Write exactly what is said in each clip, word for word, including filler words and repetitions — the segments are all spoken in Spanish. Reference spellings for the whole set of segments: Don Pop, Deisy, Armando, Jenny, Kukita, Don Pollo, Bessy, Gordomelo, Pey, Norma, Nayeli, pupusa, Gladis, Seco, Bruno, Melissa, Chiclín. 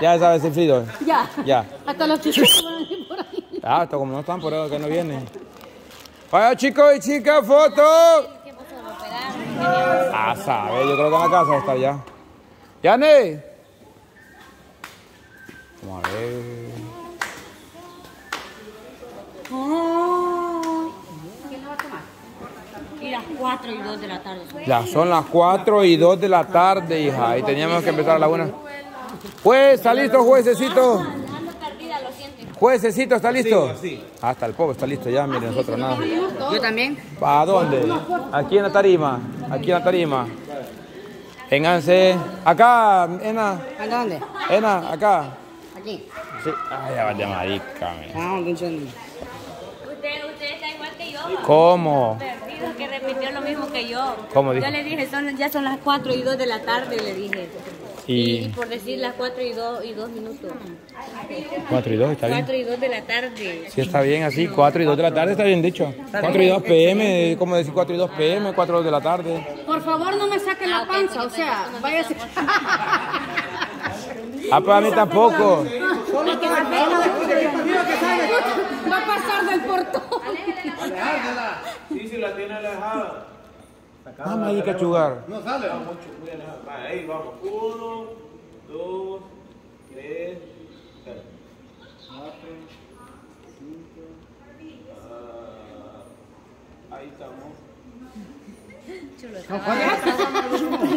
Ya sabes el frido. Ya. Ya. Hasta los chicos van a ir por ahí. Ah, hasta como no están por ahí, que no vienen. Vaya chicos y chicas, foto. ¿Qué pasó? Ah, sabe, yo creo que en la casa va a estar ya. ¡Yanni! Vamos a ver. Oh. ¿Quién lo va a tomar? Y las cuatro y dos de la tarde. Ya son las cuatro y dos de la tarde, hija. Y teníamos que empezar a la una. Juez, ¿está listo, juececito? Juececito, ¿está listo? Hasta el pobre está listo ya, miren, nosotros nada. Yo también. ¿A dónde? Aquí en la tarima. Aquí en la tarima. Vénganse. Acá, Ena. ¿A dónde? Ena, acá. ¿Aquí? Sí. Ay, ya vale, marica. Ah, no entiendo. Usted está igual que yo. ¿Cómo? Perdido, que repitió lo mismo que yo. ¿Cómo dijo? Yo le dije, son, ya son las cuatro y dos de la tarde, le dije. Y, y por decir las cuatro y dos minutos. cuatro y dos, está bien. cuatro y dos de la tarde. Sí, está bien así, cuatro y dos de la tarde está bien dicho. cuatro y dos P M, ¿cómo decir cuatro y dos P M? cuatro de la tarde. Por favor, no me saquen la panza, o sea, váyase. Ah, para mí tampoco. Va a pasar del portón. Alejárala. Sí, si la tiene alejada. Vamos ahí cachugar. No sale. Vamos, muy alejado. Ahí vamos. Uno, dos, tres, cuatro, cinco. Ah, ahí estamos.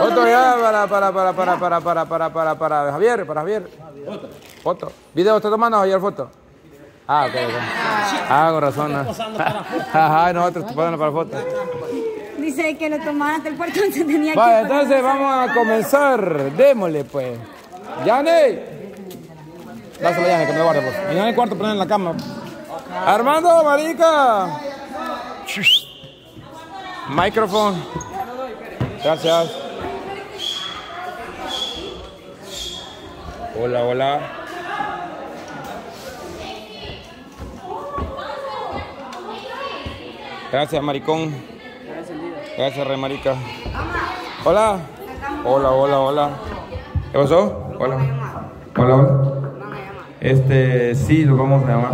Foto ya para, para, para, para, para, para, para, para, para Javier, para Javier. Foto. Foto. Video está tomando Javier foto. Ah, ok, ok. Ah, con razón. Ajá, nosotros tomando para foto. Dice que lo tomaba hasta el puerto, entonces tenía vale, que... Entonces vamos a comenzar. Démosle, pues. ¡Yane! Dáselo, Yane, que me lo guarde, pues. Mañana en el cuarto, ponen en la cama. ¡Armando, marica! Micrófono. Gracias. Hola, hola. Gracias, maricón. Gracias, re marica. Hola. Hola, hola, hola. ¿Qué pasó? Hola. Hola, hola. Este, sí, lo vamos a llamar.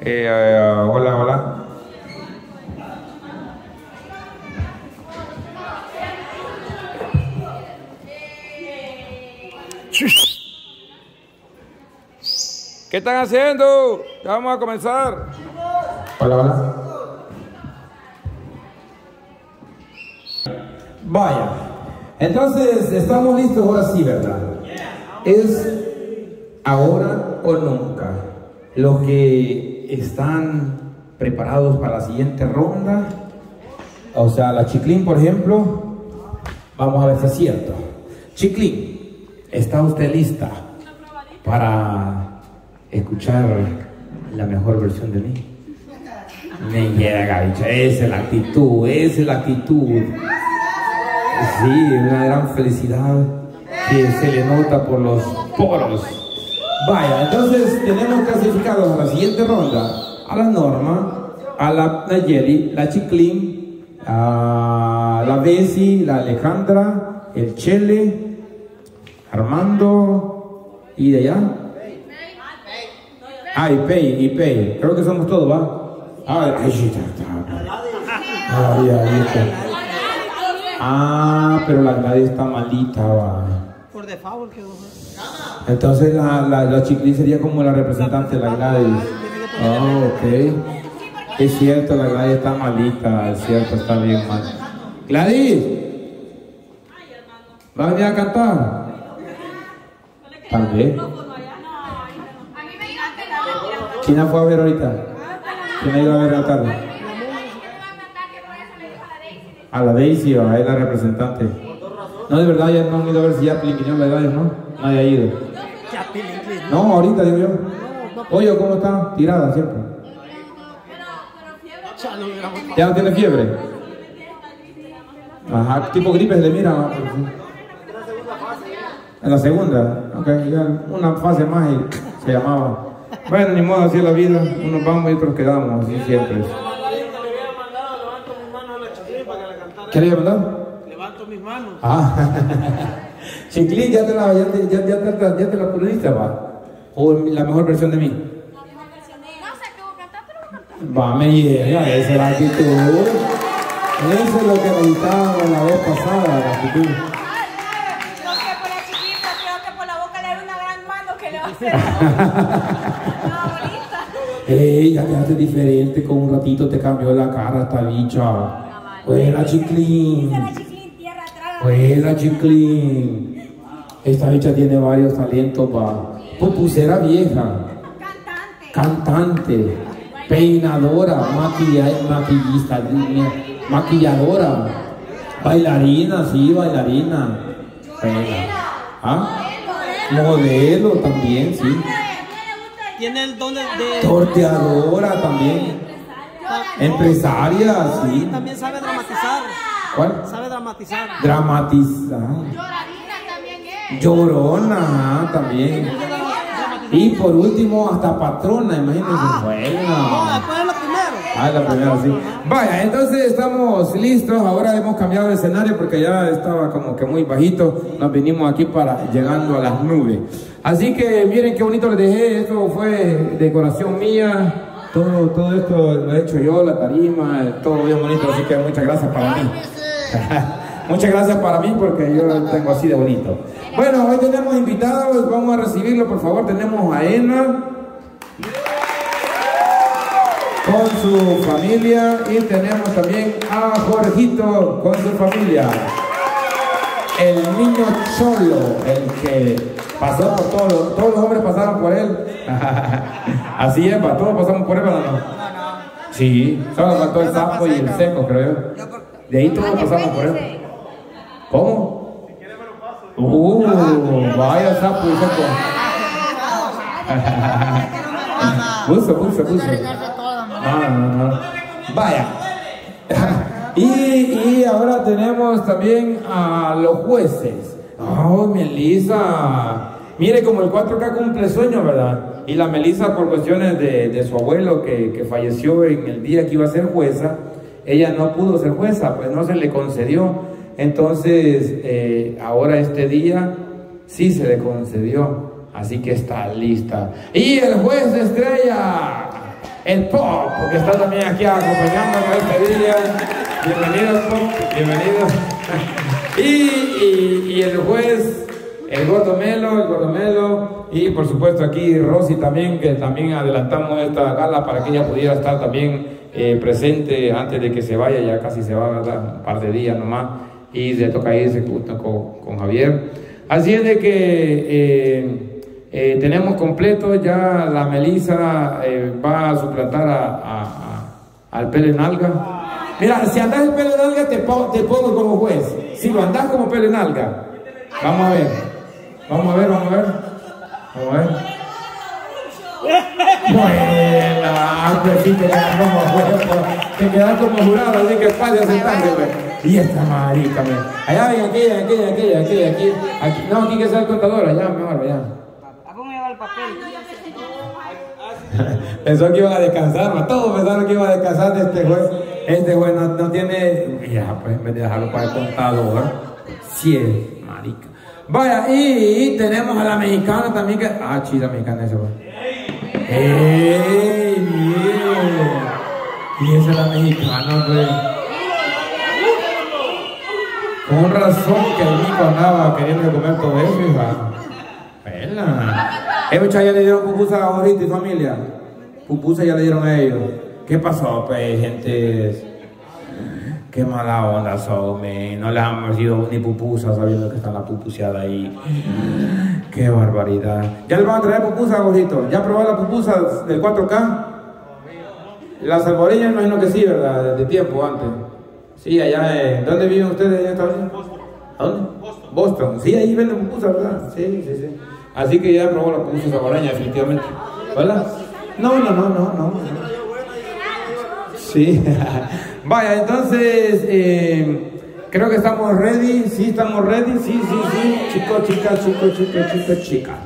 Eh, eh, hola, hola. ¿Qué están haciendo? Ya vamos a comenzar. Hola, hola. Vaya, entonces estamos listos ahora sí, ¿verdad? Es ahora o nunca. Los que están preparados para la siguiente ronda, o sea, la Chiclín, por ejemplo, vamos a ver si es cierto. Chiclín, ¿está usted lista para escuchar la mejor versión de mí? Me llega, bicha, esa es la actitud, esa es la actitud. Sí, una gran felicidad que se le nota por los poros. Vaya, entonces tenemos clasificados a la siguiente ronda a la Norma, a la Nayeli, la Chiclín, a la Bessy, la Alejandra, el Chele, Armando y de allá. Ah, y Pei, y Pei. Creo que somos todos, ¿va? Ay, ay, ay, ay. Ah, pero la Gladys está malita, va. Por default que entonces la, la, la Chiclín sería como la representante de la Gladys. Ah, ok. Es cierto, la Gladys está malita, es cierto, está bien mal. Gladys, ¿vas a venir a cantar? Tal vez. ¿Quién la fue a ver ahorita? ¿Quién la iba a ver la tarde? A la Deisy, a la representante. No, de verdad, ya no han ido a ver si ya eliminó la edad, ¿no? Nadie ha ido. No, ahorita digo yo. Oye, ¿cómo está? Tirada siempre. ¿Ya no tiene fiebre? Ajá, tipo gripe se le mira. En la segunda. Ok, ya una fase más y se llamaba. Bueno, ni modo, así es la vida. Unos vamos y otros quedamos, así siempre. ¿Qué le iba a mandar? Levanto levanto mis manos. Ah. Chiclín, ya te la, ya te, ya, ya te, ya te la puliste, va. O la mejor versión de mí. La mejor versión de mí. No sé cómo cantar, pero voy a cantar. Va, me llega, esa es la actitud. Eso es lo que necesitaba la vez pasada, la actitud. No sé por la chiquita, creo que por la boca le da una gran mano que le va a hacer. No, bonita. Ey, ya te haces diferente, con un ratito te cambió la cara esta bicha. Buena Chiclín. Buena Chiclín. Esta bicha tiene varios talentos, va. Pupusera vieja. Cantante. Peinadora. Maquillista. Maquilladora. Bailarina, sí, bailarina. ¿Ah? Modelo también, sí. Tiene el don de... Torteadora también. Empresaria, sí. También sabe dramatizar. ¿Cuál? Sabe dramatizar. Dramatizar. Llorarina también es. Llorona también. Y por último, hasta patrona, imagínense. Ah, no, después es la primera. Ah, la primera, sí. Vaya, entonces estamos listos. Ahora hemos cambiado de escenario porque ya estaba como que muy bajito. Nos vinimos aquí para llegando a las nubes. Así que miren qué bonito les dejé. Esto fue decoración mía. Todo, todo esto lo he hecho yo, la tarima, todo bien bonito, así que muchas gracias para mí. Muchas gracias para mí porque yo lo tengo así de bonito. Bueno, hoy tenemos invitados, vamos a recibirlo, por favor. Tenemos a Ena con su familia y tenemos también a Jorgito con su familia. El niño cholo, el que pasó por todos, todos los hombres pasaron por él. Así es, pa, todos pasamos por él, ¿verdad? No, no. Sí, solo faltó el sapo y el seco, creo yo. De ahí todos pasamos por él. ¿Cómo? Si quieres me lo paso. Uh, vaya el sapo y seco. Puso, puso, puso. No, no, no. Vaya. Y, y ahora tenemos también a los jueces. Oh, Melissa. Mire, como el cuatro K cumple sueño, ¿verdad? Y la Melissa, por cuestiones de, de su abuelo que, que falleció en el día que iba a ser jueza, ella no pudo ser jueza, pues no se le concedió. Entonces, eh, ahora este día sí se le concedió. Así que está lista. Y el juez de estrella, el Pop, que está también aquí acompañándonos este día. Bienvenido, Pop, bienvenido. Y, y, y el juez, el Gordomelo, el Gordomelo, y por supuesto aquí Rosy también, que también adelantamos esta gala para que ella pudiera estar también eh, presente antes de que se vaya, ya casi se va, ¿verdad? Un par de días nomás, y le toca irse justo con, con Javier. Así es de que eh, eh, tenemos completo, ya la Melissa eh, va a suplantar a, a, a, al Pele Nalga. Mira, si andas el pelo en alga, te, te pongo como juez. Si lo andas como pelo en alga. Vamos a ver. Vamos a ver, vamos a ver. Vamos a ver. Buena, pues sí, te quedas como juez. Te quedas como jurado, así que fallas en tarde, güey. Y esta marica, güey. Allá, ven, aquí, aquí, aquí, aquí, aquí, aquí. No, aquí que sea el contador, allá, mejor, allá. ¿A cómo me va el papel? Pensó que iban a descansar, ¿no? Todos pensaron que iban a descansar de este juez. Este güey no, no tiene. Ya, pues en vez de dejarlo para el contador, cien, ¿eh? Marica. Vaya, y, y tenemos a la mexicana también que. Ah, chida mexicana ese güey. ¡Ey! Y esa es la mexicana, güey. Con razón que el Nico andaba queriendo comer todo eso, hija. Pela. Eh, muchachos, ya le dieron pupusa ahorita y familia. Pupusa ya le dieron a ellos. ¿Qué pasó, pues, gente? Qué mala onda son, man. No les han ofrecido ni pupusa sabiendo que están la pupuseada ahí. Qué barbaridad. ¿Ya les van a traer pupusa, gordito? ¿Ya probaron la pupusa del cuatro K? La salvadoreña, imagino que sí, ¿verdad? De tiempo antes. Sí, allá en... ¿Dónde viven ustedes en esta vez? Boston. ¿A dónde? Boston. Boston. Sí, ahí venden pupusa, ¿verdad? Sí, sí, sí. Así que ya probó la pupusa salvadoreña, definitivamente. ¿Verdad? No, no, no, no, no. Sí, vaya, entonces eh, creo que estamos ready, sí, estamos ready, sí, sí, sí, chicos, chicas, chicos, chicas, chicas, chicas.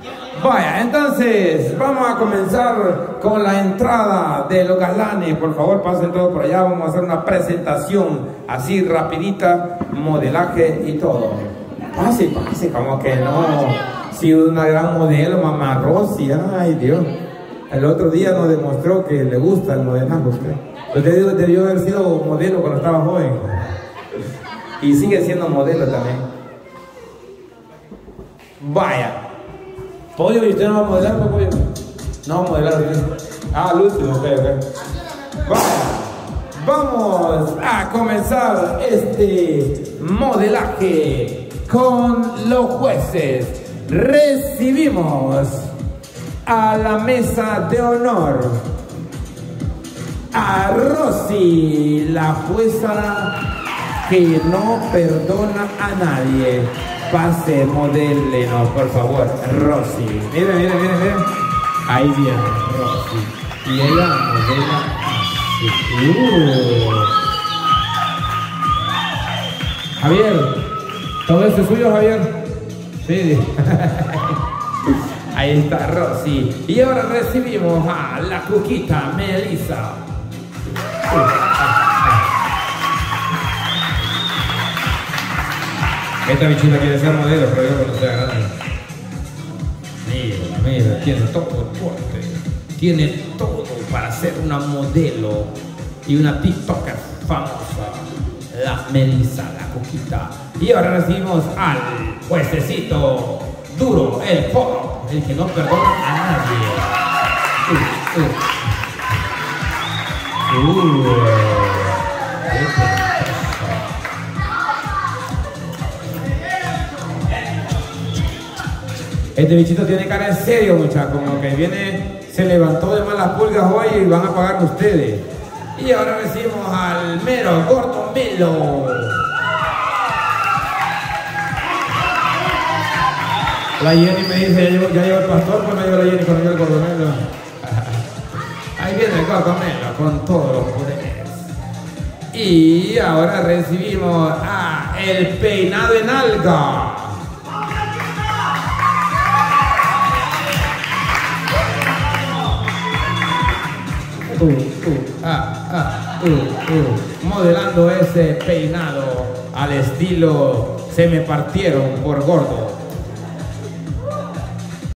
Vaya, entonces vamos a comenzar con la entrada de los galanes. Por favor, pasen todos por allá. Vamos a hacer una presentación así rapidita, modelaje y todo. Pase, pase, como que no. Si una gran modelo, mamá Rosy, ay Dios. El otro día nos demostró que le gusta el modelaje. Usted, usted debió haber sido modelo cuando estaba joven. Y sigue siendo modelo también. Vaya. Pollo, ¿y usted no va a modelar, pues, Pollo? No va a modelar, ¿sí? Ah, el último, ok, ok. Vamos, vamos a comenzar este modelaje con los jueces. Recibimos a la mesa de honor a Rosy, la jueza que no perdona a nadie. Pase, modélenos, por favor, Rosy. Mira, mira, mira, mira. Ahí viene Rosy. Y ella modela. Uh. Javier, ¿todo eso es suyo, Javier? Sí. Ahí está Rosy. Y ahora recibimos a la Kukita, Melissa. Uh. Esta bichita quiere ser modelo, pero yo no sea grande. Mira, mira, tiene todo fuerte. Tiene todo para ser una modelo y una TikToker famosa. La Melissa, la Coquita. Y ahora recibimos al juececito duro, el pop, el que no perdona a nadie. Uh, uh. Uh. Este bichito tiene cara en serio, muchachos, como que viene, se levantó de malas pulgas hoy y van a pagar ustedes. Y ahora recibimos al mero gordo melo. La Jenny me dice, ya llevo, ya llevo el pastor, pues me llevo la Jenny cuando llevo el gordo melo. Ahí viene el gordo melo con todos los poderes. Y ahora recibimos a el peinado en alga. Uh, uh, ah, ah, uh, uh. Modelando ese peinado al estilo se me partieron por gordo.